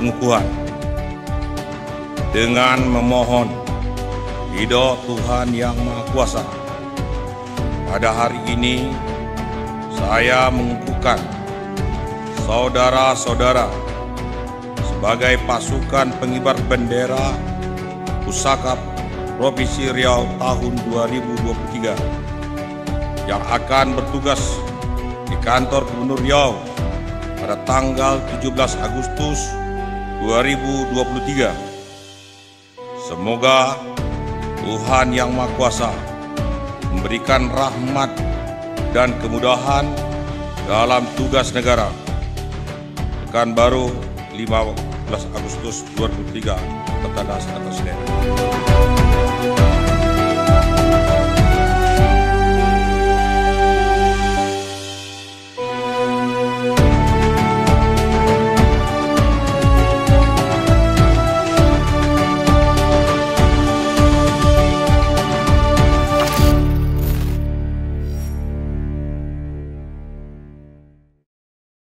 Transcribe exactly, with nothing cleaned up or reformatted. pengukuhan dengan memohon ridho Tuhan Yang Maha Kuasa. Pada hari ini saya mengukuhkan saudara-saudara sebagai pasukan pengibar bendera pusaka Provinsi Riau tahun dua ribu dua puluh tiga yang akan bertugas di kantor Gubernur Riau pada tanggal tujuh belas Agustus dua ribu dua puluh tiga. Semoga Tuhan Yang Maha Kuasa memberikan rahmat dan kemudahan dalam tugas negara. Pekanbaru lima belas Agustus dua ribu dua puluh tiga, Kertas Atas Negara.